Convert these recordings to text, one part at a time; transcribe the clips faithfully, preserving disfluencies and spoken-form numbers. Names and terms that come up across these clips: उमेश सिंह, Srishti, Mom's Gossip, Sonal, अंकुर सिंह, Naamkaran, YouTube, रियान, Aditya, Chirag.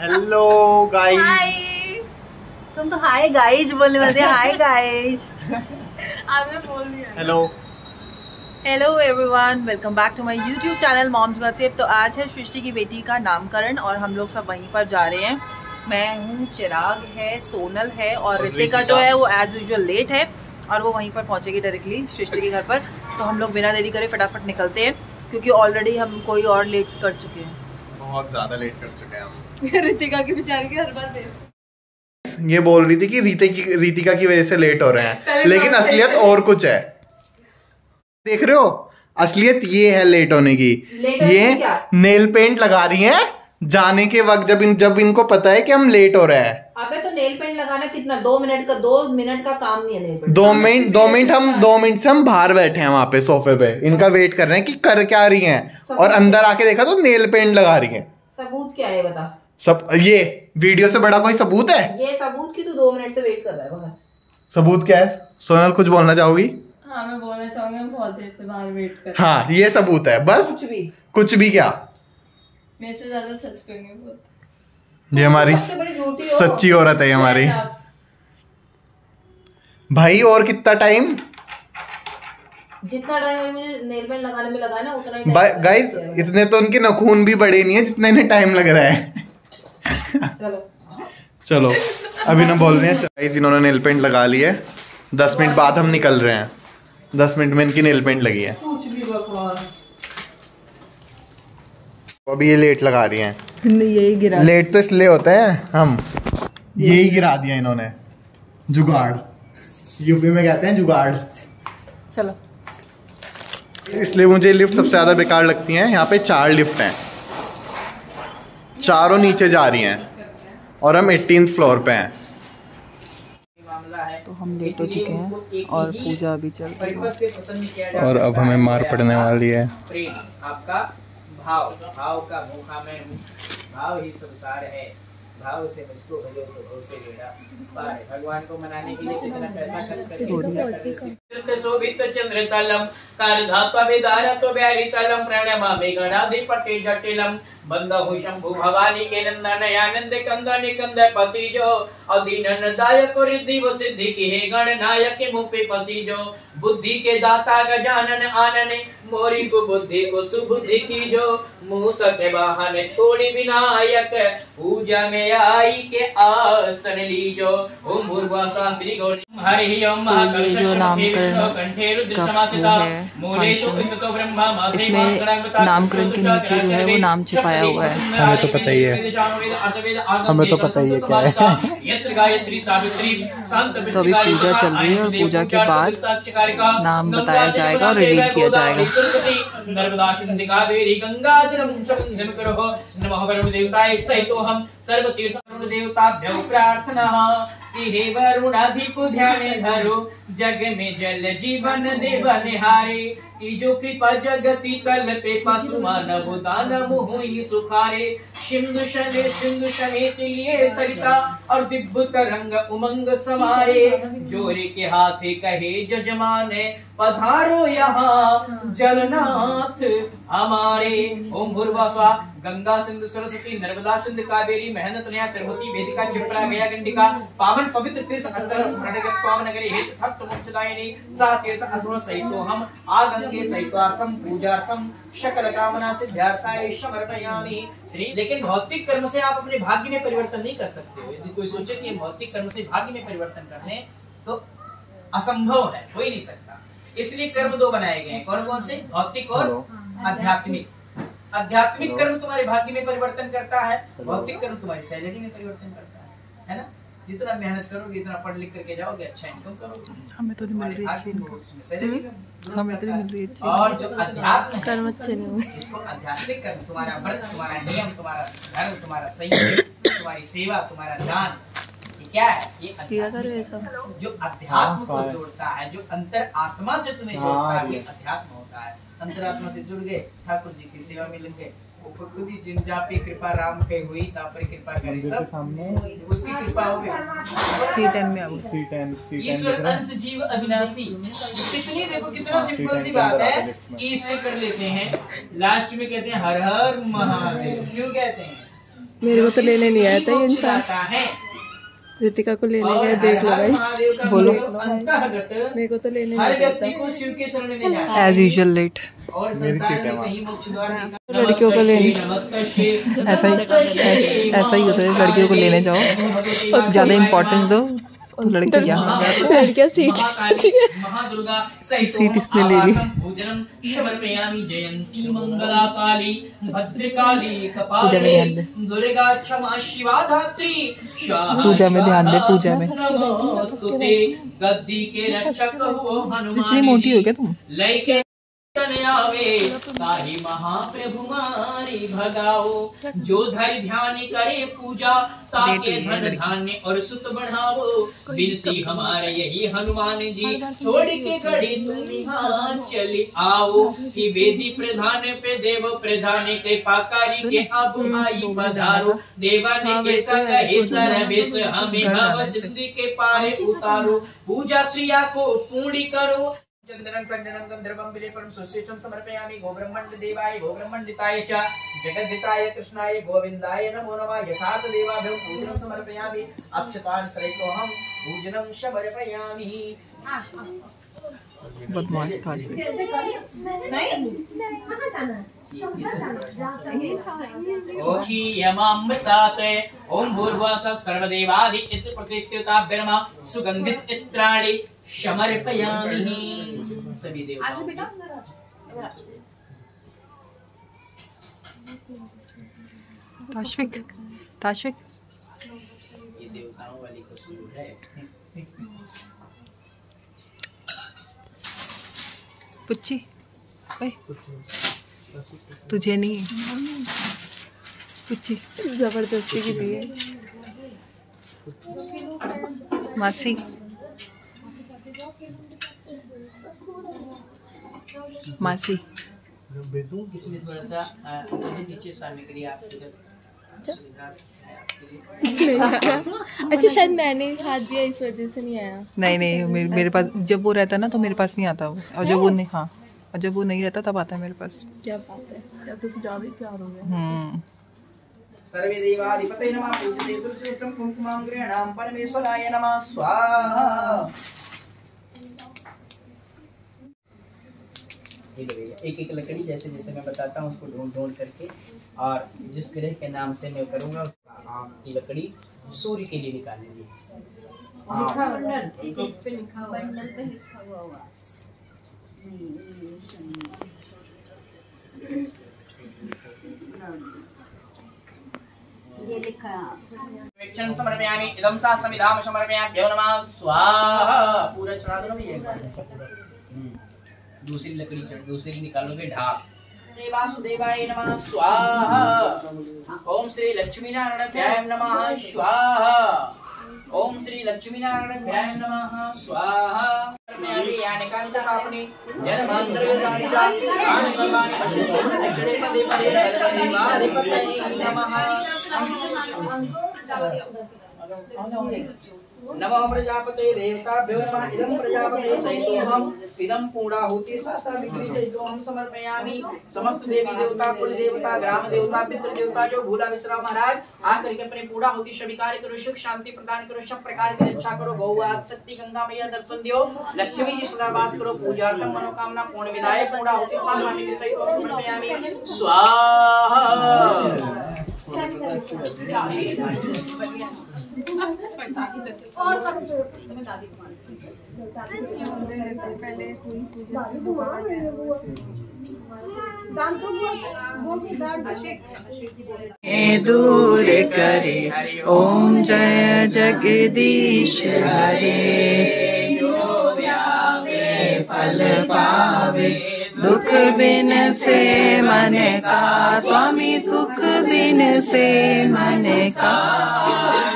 Hello guys, तुम तो hi guys बोलने वाले थे। हाय गाइस, आपने बोल दिया। Hello hello everyone, welcome back to my YouTube channel Moms Gossip. तो आज है सृष्टि की बेटी का नामकरण और हम लोग सब वहीं पर जा रहे हैं। मैं हूँ, चिराग है, सोनल है और रितिका जो है वो एज यूजुअल लेट है और वो वहीं पर पहुँचेगी डायरेक्टली सृष्टि के घर पर। तो हम लोग बिना देरी करे फटाफट निकलते हैं क्योंकि ऑलरेडी हम कोई और लेट कर चुके हैं, बहुत ज़्यादा लेट कर चुके हैं हम। रितिका की बेचारी के हर बार ये बोल रही थी कि रितिका रितिका की वजह से लेट हो रहे हैं, लेकिन असलियत और कुछ है। देख रहे हो, असलियत ये है लेट होने की। लेट ये नेल पेंट लगा रही हैं जाने के वक्त, जब इन जब इनको पता है कि हम लेट हो रहे हैं। अबे तो नेल पेंट लगाना कितना, दो मिनट का दो मिनट का काम नहीं है नेल पेंट। दो मिनट दो मिनट हम दो मिनट से हम बाहर बैठे हैं वहाँ पे सोफे पे, इनका वेट कर रहे हैं कि कर क्या रही हैं, और अंदर आके देखा तो नेल पेंट लगा रही हैं। सबूत क्या है बता? सब ये वीडियो से बड़ा कोई सबूत है? ये सबूत की तो दो मिनट से वेट कर रहा है बाहर। सबूत क्या है? सोनल कुछ बोलना चाहोगी? हाँ, मैं बोलना चाहूंगी, हम बहुत देर से बाहर वेट कर रहे हैं। हाँ, ये सबूत है बस। कुछ भी कुछ भी क्या मेरे से ज्यादा सच कहेंगे बोल। ये हमारी सच्ची औरत है हमारी भाई। और कितना टाइम, जितना टाइम मुझे नेल पेंट लगाने में लगा ना उतना ही। गाइस, इतने तो उनके नखून भी बड़े नहीं है जितने इन्हें टाइम लग रहा है। चलो चलो अभी ना बोल रहे हैं। गाइस, इन्होंने नेल पेंट लगा ली है, दस मिनट बाद हम निकल रहे हैं। दस मिनट में इनकी नेल पेंट लगी है। अभी ये लेट लगा रही हैं। यही गिरा लेट तो इसलिए होता है हम, यही गिरा दिया इन्होंने। जुगाड़ यूपी में कहते हैं, जुगाड़। चलो, इसलिए मुझे लिफ्ट सबसे ज्यादा बेकार लगती है। यहाँ पे चार लिफ्ट हैं, चारों नीचे जा रही हैं और हम अठारहवें फ्लोर पे हैं। तो हम लेट हो चुके हैं और पूजा अभी चल रही है और अब हमें मार पड़ने वाली है। भाव भाव का मुखा में भाव ही संसार है, भाव से मुझको भजो तो भाव से बेड़ा पार है। भगवान को मनाने के लिए कितना पैसा खर्च करके शोभित चंद्र तलम कार धात्वभिदार तो व्यारी तलम प्रणमा मेघनाधिपति जटिलम बंदहु शंभु भवानी के नंदन आनंद कंदन कंद पति जो अदीनन दायक रिद्धि वो सिद्धि की है गण नायक मुपे पति जो बुद्धि के दाता गजानन आनने मोरी को बुद्धि को सुबुद्धि की जो मूस से वाहन छोड़ी विनायक पूजा में आई के आसन लीजो। ओम भूर्भुवः स्वः तस्मै हरि ओम। जो नामकरण नामकरण के नीचे जो है वो नाम छिपाया हुआ है। हमें तो पता ही है, हमें तो पता ही है क्या है। तो अभी पूजा चल रही है और पूजा के बाद नाम बताया जाएगा और रिवील किया जाएगा। जग में जल जीवन देव निहारे की जो कृपा जगति तल पे पशु मानव दान मोहि सुखारे। सिंधु शनि सिंधु समेत लिए सरिता और दिव्य तरंग उमंग समारे। जोरे के हाथे कहे जजमान पधारो यहाँ जगन्नाथ हमारे ओम भूर्भुवः गंगा सिंधु सरस्वती नर्मदा सिंधु कावेरी महेंद्र तनया चरमती वेदिका क्षिप्रा गया गंडिका पावन पवित्र तीर्थ अस्त्र स्मरण पावन नगरी हेत भक्त मोक्षदायिनी सा तीर्थ असुर सहितो हम आगंगे सहितार्थम पूजार्थम सकल कामना सिद्धार्थाय समर्पयामि श्री। लेकिन भौतिक कर्म से आप अपने भाग्य में परिवर्तन नहीं कर सकते हो। यदि कोई सोचे कि भौतिक कर्म से भाग्य में परिवर्तन करने तो असंभव है, हो ही नहीं सकता। इसलिए कर्म दो बनाए गए हैं, कौन कौन से? भौतिक और आध्यात्मिक। आध्यात्मिक कर्म तुम्हारे भाग्य में परिवर्तन करता है, भौतिक कर्म तुम्हारी सैलरी में परिवर्तन करता है, है ना? जितना मेहनत करोगे, इतना पढ़ लिख करके जाओगे, अच्छा इनकम करोगे, हमें तो नहीं मिल रही अच्छी इनकम, हमें तो नहीं मिल रही अच्छी। और जो अध्यात्म कर्म अच्छे नहीं हुए, इसको आध्यात्मिक कर्म, तुम्हारा व्रत, तुम्हारा नियम, तुम्हारा धर्म, तुम्हारा संयम, तुम्हारी सेवा, तुम्हारा दान, क्या है ये जो अध्यात्म को जोड़ता है, जो अंतर आत्मा से तुम्हें जोड़ता है, ये अध्यात्म होता है। अंतरात्मा से जुड़ गए, ठाकुर जी की सेवा में लग गए, जिन जापे कृपा राम पे हुई तापर कृपा करे सब सामने उसकी कृपा हो गई। ईश्वर अंश जीव अविनाशी, कितनी देखो कितना सिंपल सी बात है कि इसको कर लेते हैं, लास्ट में कहते हैं हर हर महादेव। क्यों कहते हैं? मेरे को तो लेने नहीं आया था ये इंसान, रितिका को लेने गया, देख लो भाई, बोलो, मेरे को तो लेने नहीं गया, एज यूजुअल लेट, मेरी सीट है वहाँ। लड़कियों को लेने ऐसा ही ऐसा ही होता है, लड़कियों को लेने जाओ और ज़्यादा इम्पोर्टेंस दो, लड़कियाँ सीट सीट इसने ले ली। पूजा में ध्यान दे, पूजा में। इतनी मोटी हो गया तुम, ताही महाप्रभु मारी भगाओ, जो धरि ध्यान करे पूजा ताके धन धान्य और सुत बढ़ाओ, बिनती हमारे यही हनुमान जी छोड़ के खड़ी तुम यहाँ चली आओ, कि वेदी प्रधान पे देव प्रधान कृपाकारी के अब आई पधारो, देवाने के सके सर्वेश हमें हव सिद्धि के पारे उतारो, पूजा क्रिया को पूरी करो। चंदनम कंदनम गंधर्वम बिलेपरम सुश्रेष्ठम समर्पयामि गोब्रह्मण्ड देवाय गोब्रह्मण्डिताय च जगद्धिताय कृष्णाय गोविंदाय नमो नमः, यथार्थ देवाभ्यं पूजनं समर्पयामि अक्षतान् श्रयतोऽहं पूजनं समर्पयामि। बदमाश था नहीं, कहां जाना है? ओषी यमामृताते ओम भूर्भुवः सर्वदेवादि इति प्रतिष्ठिताभ्यर्म सुगंधित इत्राणि समर्पयामि। सभी देवता आज बेटा ताश्विक ताश्विक ये देवताओं वाली खुशबू है। पुच्ची ओए तुझे नहीं पुच्ची जबरदस्ती की दी है मासी। मासी इसमें थोड़ा सा नीचे सामग्री अच्छा, शायद मैंने हाथ दिया इस वजह से नहीं आया। नहीं नहीं मेरे, मेरे पास जब वो रहता ना तो मेरे पास नहीं आता वो, और जब वो नहीं, हाँ, और जब वो नहीं रहता तब आता है मेरे पास। क्या बात है, जब तुझसे ज़्यादा प्यार हो गया। सर्वे देवाधिपतये नमः पूज्यते सुरश्रेष्ठं कुंकुमं ग्रहणां परमेश्वराय नमः स्वाहा। एक एक लकड़ी जैसे जैसे मैं बताता हूँ उसको ढूंढ ढूंढ करके, और जिस ग्रह के नाम से मैं करूँगा उसका आम की लकड़ी सूर्य के लिए निकालेंगे। समर्पयामि इदं सा संविधाम समर्पयाम्यो नमः स्वाहा। पूरा चढ़ा दो भैया, दूसरी लकड़ी दूसरी निकालोगे ढाक। वासुदेवाय नमः स्वाहा। ओम श्री लक्ष्मी नारायण नमः स्वाहा। ओम श्री लक्ष्मी नारायण नमः स्वाहा। अपनी नमः प्रजापते देवताभ्यो नमः इदं प्रजापते सहितोऽहं इदं पूर्णाहुति साष्टाभिषेकं समर्पयामि। समस्त देवी देवता कुल देवता ग्राम देवता पितृ देवता जो भूला विसरा महाराज आकर के अपने पूर्णाहुति स्वीकार करो, सुख शांति प्रदान करो, सब प्रकार की रक्षा करो। बहुवाद शक्ति गंगा मैया दर्शन दियो, लक्ष्मी जी सदा वास करो। पूजार्थम मनोकामना पूर्ण विधाय पूर्णाहुति साष्टाभिषेकं समर्पयामि। स्वाहा। और दादी पहले कोई पूजा दूर करे। ओम जय जगदीश हरे, जो व्यापे फल पावे, दुख बिन से मन का स्वामी, दुख बिन से मन का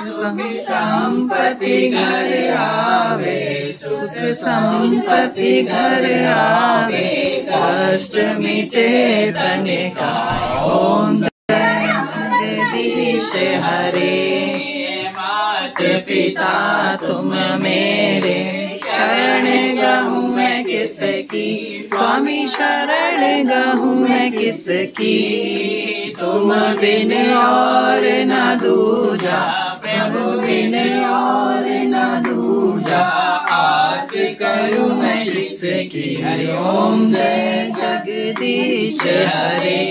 स्वामी। संपत्ति घर आवे, सुख संपत्ति घर आवे, कष्ट मिटे तन का। ओम जगदीश हरे, मात पिता तुम मेरे, शरण गहूँ मैं किसकी स्वामी, शरण गहूँ मैं किसकी, तुम बिन और न दूजा, प्रभु बिन और न दूजा, आस करूँ मैं जिसकी। हरि ओम जय जगदीश हरे,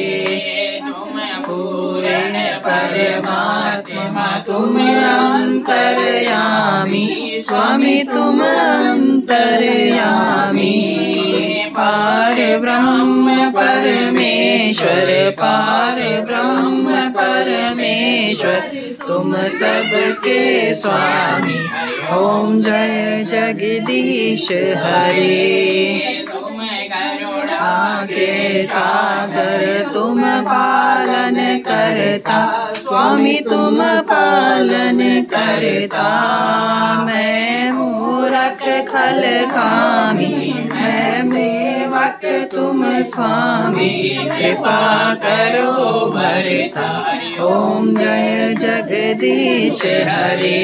तुम पूर्ण परमात्मा, तुम अंतर्यामी स्वामी, तुम अंतर्यामी, पार ब्रह्म परमेश्वर, पार ब्रह्म परमेश्वर, तुम सबके स्वामी। ओम जय जगदीश हरे, तुम करुणा के सागर, तुम पालन करता स्वामी, तुम पालन करता। मैं मूरख खल खामी, मैं सेवक तुम स्वामी, कृपा करो भरता। ओम जय जगदीश हरे,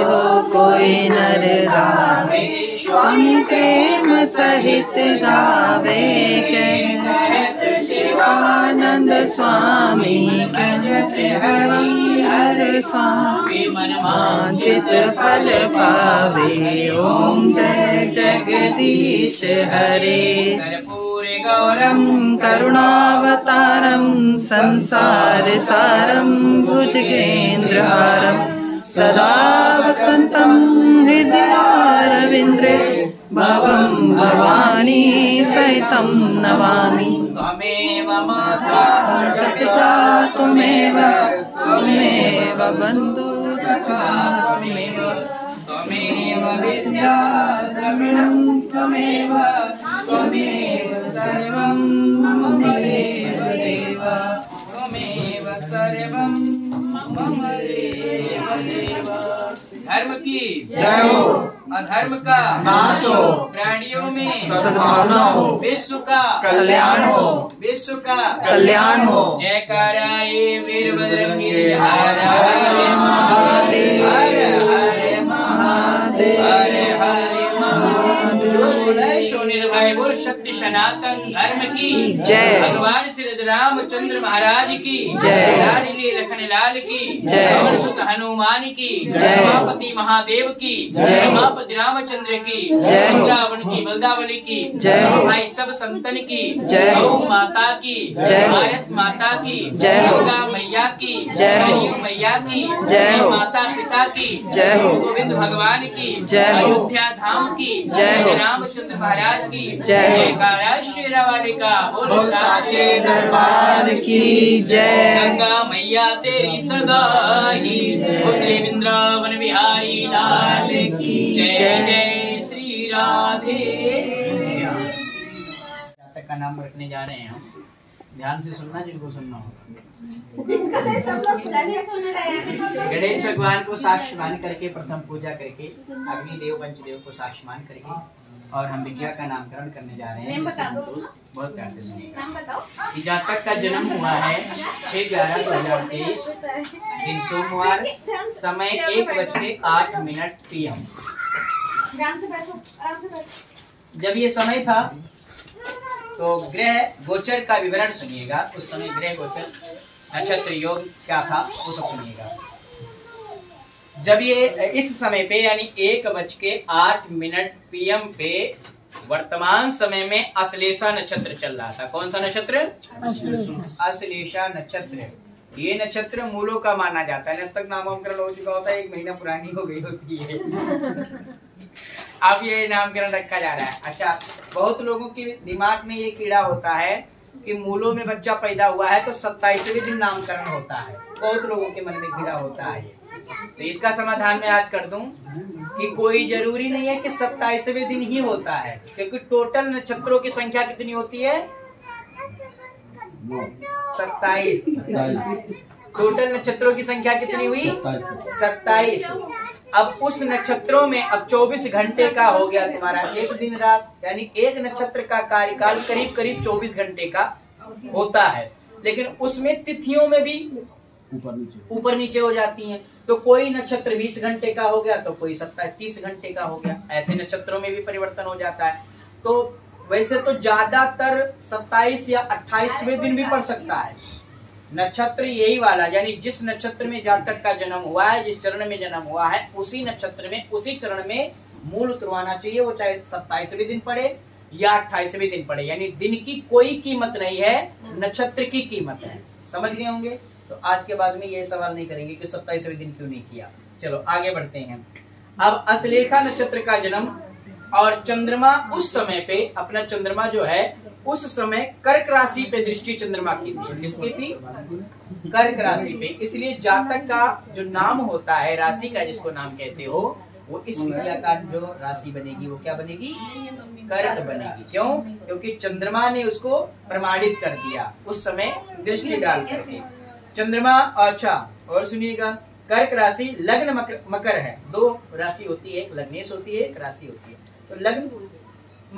जो कोई नर गावे स्वामी, प्रेम सहित गावे, कहत शिवानंद स्वामी, कहत हरि हर स्वामी, मन वांछित फल पावे। ओम जय जगदीश हरे, गौरम करुणावतारम, संसार सारम भुजगेन्द्रहारम, सदा वसंतम हृदयारविंद्रे, भवं भवानी सहितं नमामि। त्वमेव माता पिता त्वमेव, त्वमेव बन्धु सखा त्वमेव, त्वमेव विद्या द्रविणं त्वमेव, त्वमेव सर्वं मम देव देव, त्वमेव सर्वं मम देव देव। धर्म की जय हो, अधर्म का नाश हो, प्राणियों में सद्भावना हो, विश्व का कल्याण हो, विश्व का कल्याण हो। जयकारा ये वीरभद्र की, हर हर महादेव, हर हर महादेव, हर हर महादेव। शो निर्भय बोल शक्ति सनातन धर्म की जय, भगवान श्री रामचंद्र महाराज की जय, लाडली लखन लाल की जय, पवन सुत हनुमान की जय, उमापति महादेव की जय, उमापति रामचंद्र की जय, रावण की बलदावली की जय, भाई सब संतन की जय, गौ माता की जय, भारत माता की जय, दुर्गा मैया की जय, सरयू मैया की जय, माता पिता की जय, गोविंद भगवान की जय, अयोध्या धाम की जय, रामचंद्र महाराज की जय, काराशिरावालिका बोलो साचे दरबार की जय, गंगा मैया तेरी सदा ही, उसके वृंदावन बिहारी लाल की जय, जय श्री राधे। जातक का नाम रखने जा रहे हैं हम, ध्यान से सुनना जिनको सुनना होगा। गणेश भगवान को साक्ष्य मान करके, प्रथम पूजा करके, अग्निदेव पंचदेव को साक्ष्य मान करके और हम रितिका का नामकरण करने जा रहे हैं। दोस्त बहुत प्यार से सुनिएगा। इजातक का जन्म हुआ है छह ग्यारह दो हजार तेईस दिन सोमवार, समय एक बज के आठ मिनट पीएम। जब ये समय था तो ग्रह गोचर का विवरण सुनिएगा। उस समय ग्रह गोचर नक्षत्र योग क्या था वो सब सुनिएगा। जब ये इस समय पे यानी एक बज के आठ मिनट पीएम पे वर्तमान समय में अश्लेषा नक्षत्र चल रहा था। कौन सा नक्षत्र? अश्लेषा नक्षत्र। ये नक्षत्र मूलों का माना जाता है। जब तक नामकरण हो चुका होता है, एक महीना पुरानी हो गई होती है। अब ये नामकरण रखा जा रहा है। अच्छा, बहुत लोगों के दिमाग में ये कीड़ा होता है कि मूलों में बच्चा पैदा हुआ है तो सत्ताईसवें दिन नामकरण होता है। बहुत लोगों के मन में कीड़ा होता है ये। तो इसका समाधान मैं आज कर दूं कि कोई जरूरी नहीं है कि सत्ताईसवें दिन ही होता है, क्योंकि टोटल नक्षत्रों की संख्या कितनी होती है? सत्ताईस। टोटल नक्षत्रों की संख्या कितनी हुई? सत्ताईस। अब उस नक्षत्रों में अब चौबीस घंटे का हो गया तुम्हारा एक दिन रात, यानी एक नक्षत्र का कार्यकाल करीब करीब चौबीस घंटे का होता है। लेकिन उसमें तिथियों में भी ऊपर नीचे ऊपर नीचे हो जाती हैं। तो कोई नक्षत्र बीस घंटे का हो गया तो कोई सत्ताईस तीस घंटे का हो गया। ऐसे नक्षत्रों में भी परिवर्तन हो जाता है। तो वैसे तो ज्यादातर सत्ताईस या अट्ठाईसवें दिन भी पड़ सकता है। नक्षत्र यही वाला, यानी जिस नक्षत्र में जातक का जन्म हुआ है, जिस चरण में जन्म हुआ है, उसी नक्षत्र में उसी चरण में मूल उतरवाना चाहिए। वो चाहे सत्ताईसवें दिन पड़े या अट्ठाईसवें दिन पड़े, यानी दिन की कोई कीमत नहीं है, नक्षत्र की कीमत है। समझ गए होंगे। तो आज के बाद में ये सवाल नहीं करेंगे कि सत्ताईसवें दिन क्यों नहीं किया। चलो आगे बढ़ते हैं। अब अश्लेषा नक्षत्र का जन्म और चंद्रमा उस समय पे, अपना चंद्रमा जो है उस समय कर्क राशि पे दृष्टि चंद्रमा की थी। किसकी थी? कर्क राशि पे। इसलिए जातक का जो नाम होता है, राशि का जिसको नाम कहते हो, वो इस क्रिया का जो राशि बनेगी वो क्या बनेगी? कर्क बनेगी। क्यों? क्योंकि चंद्रमा ने उसको प्रमाणित कर दिया उस समय दृष्टि डाल करके। चंद्रमा, अच्छा और सुनिएगा, कर्क राशि, लग्न मकर, मकर है। दो राशि होती है, एक लग्नेश होती है, एक राशि होती है। तो लग्न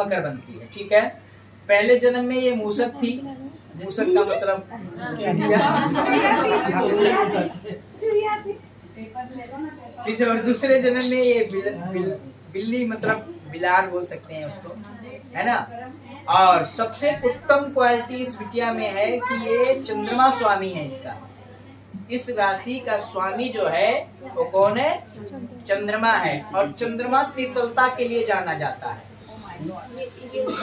मकर बनती है। ठीक है। पहले जन्म में ये मूसक थी। मूसक का मतलब चूतिया। और दूसरे जन्म में ये बिल, बिल, बिल्ली मतलब बिलार बोल सकते हैं उसको, है ना। और सबसे उत्तम क्वालिटी इस बिटिया में है कि ये चंद्रमा स्वामी है इसका। इस राशि का स्वामी जो है वो कौन है? चंद्रमा है। और चंद्रमा शीतलता के लिए जाना जाता है।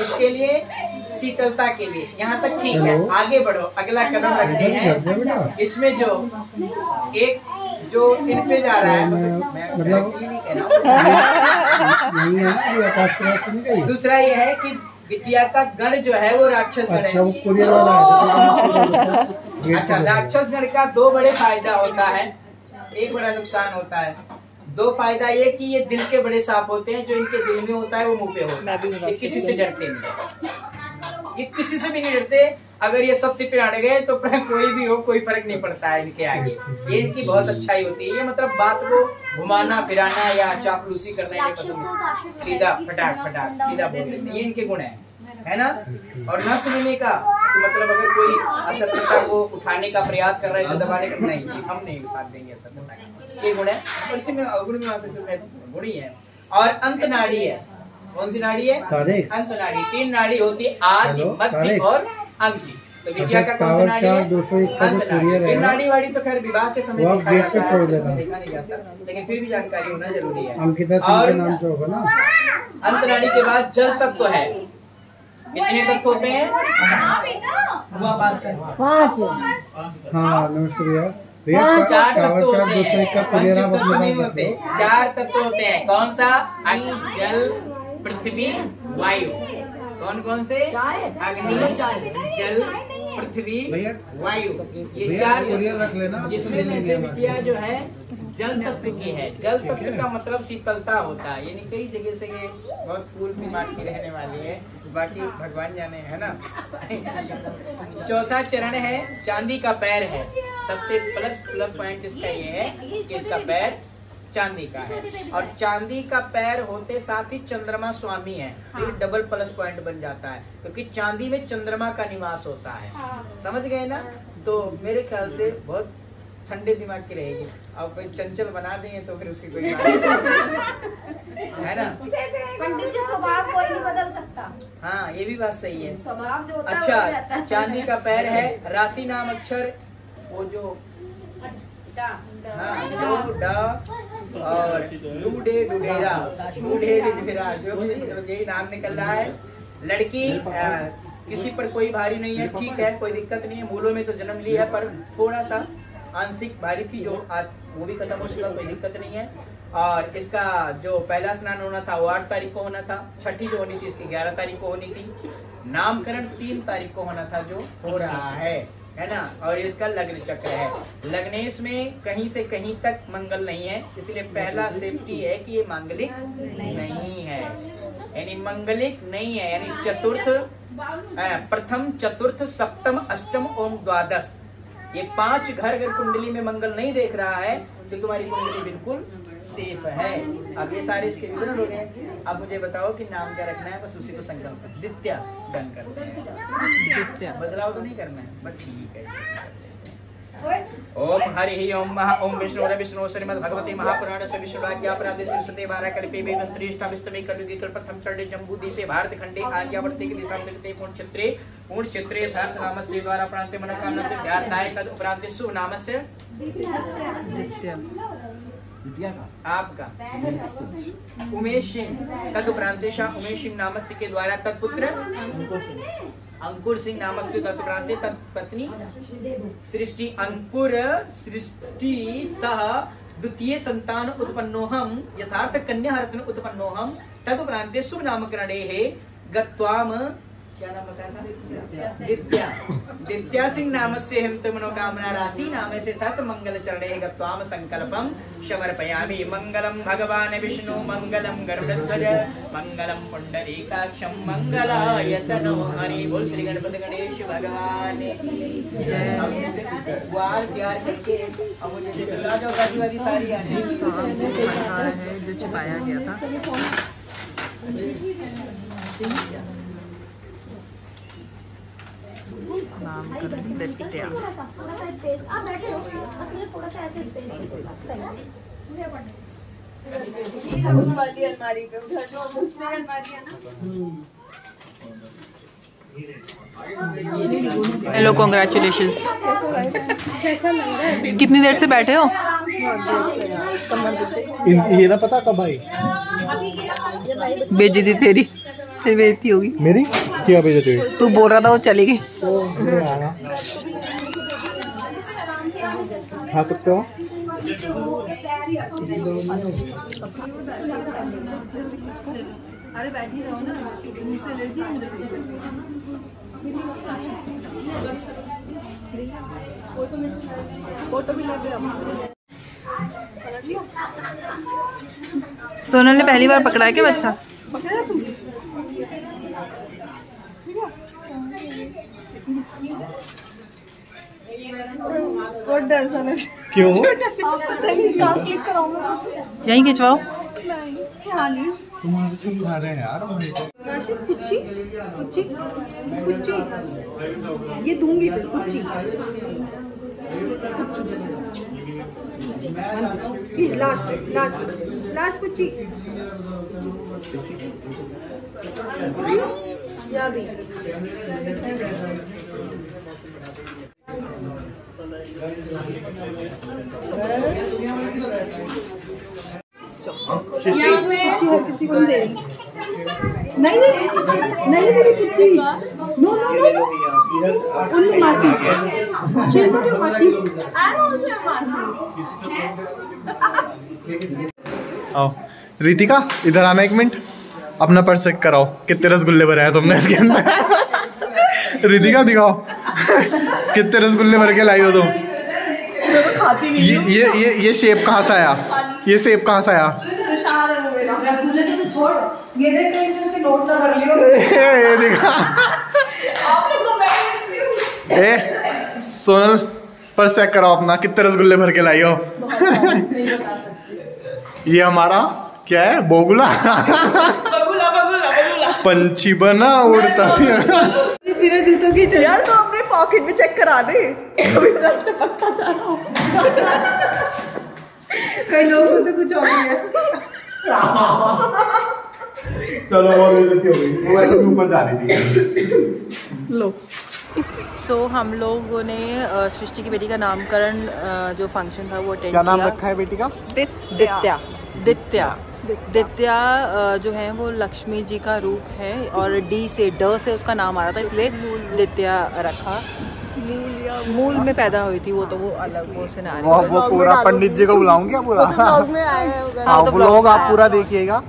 इसके लिए, शीतलता के लिए। यहाँ तक ठीक है। आगे बढ़ो, अगला कदम रखते हैं। इसमें जो एक जो इन पे जा रहा है, मतलब दूसरा ये है कि बिटिया का गण जो है वो राक्षस गण है। अच्छा, राक्षस गण का दो बड़े फायदा होता है, एक बड़ा नुकसान होता है। दो फायदा ये कि ये दिल के बड़े सांप होते हैं। जो इनके दिल में होता है वो मुंह पे होता है। ये किसी से डरते नहीं, ये किसी से भी नहीं डरते। अगर ये सत्य पे अड़ गए तो कोई भी हो, कोई फर्क नहीं पड़ता है इनके आगे। ये इनकी बहुत अच्छाई होती है। ये मतलब बात को घुमाना फिराना या चापलूसी करना ये पसंद, सीधा फटाक फटाक सीधा बोल देते, ये इनके गुण है, है ना। और न सुनने का तो मतलब अगर कोई असत्यता को उठाने का प्रयास कर रहा है, इसे दबाने का, नहीं हम नहीं साथ देंगे असत्यता का। ये गुण है। और इसी में अवगुण में आ सकते हैं, गुणी है। और अंत नाड़ी है। कौन सी नाड़ी है? अंत नाड़ी। तीन नाड़ी होती है, आदि, मध्य और अंति। तो विद्या का कौन सी नाड़ी है? अंत नाड़ी। तीन नाड़ी वाड़ी तो खैर विवाह के समय देखा नहीं जाता, लेकिन फिर भी जानकारी होना जरूरी है। और अंत नाड़ी के बाद जल तत्व है। कितने तक होते हैं? चार तत्व होते हैं। चार तत्व होते हैं। कौन सा? अग्नि, जल, पृथ्वी, वायु। कौन कौन से? अग्नि, जल, पृथ्वी, वायु। ये चार। जिसमें से बिटिया जो है जल तत्व की है। जल तत्व का मतलब शीतलता होता है। यानी कई जगह से ये बहुत कूल दिमाग की रहने वाली है, बाकी भगवान जाने, है ना। चौथा चरण है चांदी का पैर है। सबसे प्लस प्लस पॉइंट इसका ये है कि इसका पैर चांदी का है और चांदी का पैर होते साथ ही चंद्रमा स्वामी है तो ये डबल प्लस पॉइंट बन जाता है क्योंकि चांदी में चंद्रमा का निवास होता है। समझ गए ना? तो मेरे ख्याल से बहुत ठंडे दिमाग की रहेगी। अब फिर चंचल बना देंगे तो फिर उसकी कोई है ना। पंडित जी स्वभाव कोई नहीं बदल सकता। हाँ ये भी बात सही है, स्वभाव जो होता है वो रहता है। चांदी का पैर है, राशि नाम अक्षर वो जो और डूडे डुडेरा डूडे डुडेरा जो यही नाम निकल रहा है। लड़की किसी पर कोई भारी नहीं है, ठीक है, कोई दिक्कत नहीं है। मूलों में तो जन्म लिया है पर थोड़ा सा आंशिक भारी थी जो आज वो भी खत्म हो चुका, कोई दिक्कत नहीं है। और इसका जो पहला स्नान होना था वो आठ तारीख को होना था, छठी जो होनी थी इसकी ग्यारह तारीख को होनी थी, नामकरण तीन तारीख को होना था जो हो रहा है, है ना। और इसका लग्न चक्र है, लग्नेश में कहीं से कहीं तक मंगल नहीं है, इसलिए पहला सेफ्टी है कि ये मांगलिक नहीं है, यानी मंगलिक नहीं है, यानी चतुर्थ प्रथम चतुर्थ सप्तम अष्टम ओम द्वादश ये पांच घर अगर कुंडली में मंगल नहीं देख रहा है तो तुम्हारी कुंडली बिल्कुल सेफ है। अब ये सारे इसके विवरण हो गए। अब मुझे बताओ कि नाम क्या रखना है, बस उसी को संकल्प आदित्य डन करते हैं। आदित्य बदलाव तो नहीं करना है, बस ठीक है। ओम हरि ओम महा ओम विष्णु विष्णु श्रीमद भगवती महापुराण से विष्णुवाज्ञापराधे सरस्वती बारह कल्पे वेदंत्रिष्टाविष्टमे कलयुगे कल्पथम चंडे जम्बूदीपे भारत खंडे आर्यावर्ते के दिशा निर्देशे पूर्ण क्षेत्रे पूर्ण क्षेत्रे धार्थ नामस्य द्वारा प्रांते मनोकामना सिद्धार्थाय तद उपरांते शुभ नामस्य आपका उमेश सिंह तदुपरांते शाह उमेश सिंह नामस्य के द्वारा तत्पुत्र अंकुर सिंह नामस्य तत्प्रांते तत्पत्नी सृष्टि अंकुर सृष्टि सह द्वितीय संतान उत्पन्नोहम यथार्थ कन्या रत्न उत्पन्नोहम तदुपरांते शुभ नामकरणे गत्वाम क्या नाम बताया था? दित्या दित्या सिंह नामस्य हिम तो मनोकामना राशि नाम से तत् मंगल चरणे गत्वाम संकल्पम समर्पयामि। मंगलम भगवान विष्णु मंगलम गरुड़ध्वज मंगलम पुंडरीकाक्षम मंगलायतनो हरि बोल श्री गणपति गणेश भगवान जय। अब मुझे दिखला जो गाड़ी वाली सारी आने है जो छिपाया गया था नाम दित्या। उस वाली अलमारी पे उधर जो उसमें अलमारी है ना। Hello congratulations. कैसा लग रहा है? कितनी देर से बैठे हो? ये ना पता कब आई बेजी थी तेरी बेइज्जती होगी मेरी। क्या बेइज्जती हुई? तू बोल रहा था वो चली गई। खा सकते हो? अरे बैठी रहो ना, इससे एलर्जी है। फोटो भी लग गया। सोनल ने पहली बार पकड़ा है क्या बच्चा? क्यों? यहीं खिंचवाओ। यार कुच्ची कुच्ची कुच्ची ये दूंगी फिर कुच्ची प्लीज लास्ट लास्ट लास्ट कुच्ची या भी किसी को दे नहीं नहीं नहीं कुछ नो नो नो उन्नी मासी शेरपुटी मासी आओ रितिका इधर आना एक मिनट, अपना पर्स चेक कराओ कितने रसगुल्ले भरे तुमने इसके अंदर। रितिका दिखाओ कितने रसगुल्ले भर के लाई हो तुम। ये ये ये ये शेप कहाँ से आया? ये शेप कहाँ से आया? ये देखा ए सोनल पर चेक कराओ अपना कितने रसगुल्ले भर के लाई हो। ये हमारा क्या है, बोगुला बगुला बगुला बगुला पंछी बना उड़ता फिर जूतों की। यार तो अपने पॉकेट में चेक करा दे, अभी चपकता जा रहा हूं। कई लोग सोचते कुछ और नहीं है। चलो और ऊपर जा रही थी। लो सो so, हम लोगों ने सृष्टि की बेटी का नामकरण जो फंक्शन था वो अटेंड किया। क्या नाम रखा है बेटी का? दित्या। दित्या दित्या जो है वो लक्ष्मी जी का रूप है और डी से ड से उसका नाम आ रहा था, इसलिए दित्या रखा। मूल में पैदा हुई थी वो, तो वो अलग वो सिनारी। वो, वो पूरा पंडित जी को बुलाऊंगी पूरा। आप लोग आप पूरा देखिएगा।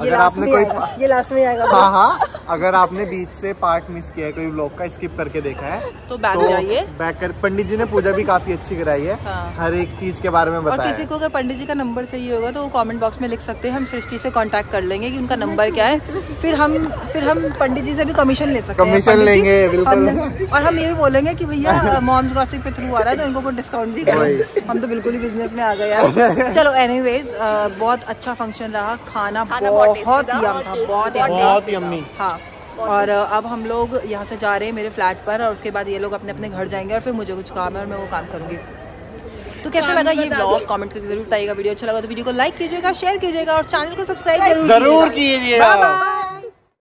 अगर आपने कोई ये लास्ट में आएगा। हाँ हाँ, अगर आपने बीच से पार्ट मिस किया है, कोई व्लॉग का स्किप करके देखा है तो बैक जाइए। बैक कर पंडित जी ने पूजा भी काफी अच्छी कराई है, हर एक चीज के बारे में बताया। और किसी को अगर पंडित जी का नंबर चाहिए होगा तो वो कमेंट बॉक्स में लिख सकते हैं, हम सृष्टि से कांटेक्ट कर लेंगे कि उनका नंबर क्या है। फिर हम फिर हम पंडित जी से भी कमीशन ले सकते हैं। कमीशन लेंगे बिल्कुल। और हम ये भी बोलेंगे कि भैया मॉम्स गॉसिप पे थ्रू आ रहा है तो उनको कुछ डिस्काउंट भी करें। हम तो बिल्कुल ही बिजनेस में आ गए यार। चलो एनीवेज, बहुत अच्छा फंक्शन रहा, खाना बहुत यम था, बहुत बहुत यम्मी। और अब हम लोग यहाँ से जा रहे हैं मेरे फ्लैट पर, और उसके बाद ये लोग अपने अपने घर जाएंगे और फिर मुझे कुछ काम है और मैं वो काम करूँगी। तो कैसा लगा ये व्लॉग कमेंट करके जरूर बताइएगा। वीडियो अच्छा लगा तो वीडियो को लाइक कीजिएगा, शेयर कीजिएगा और चैनल को सब्सक्राइब जरूर कीजिएगा।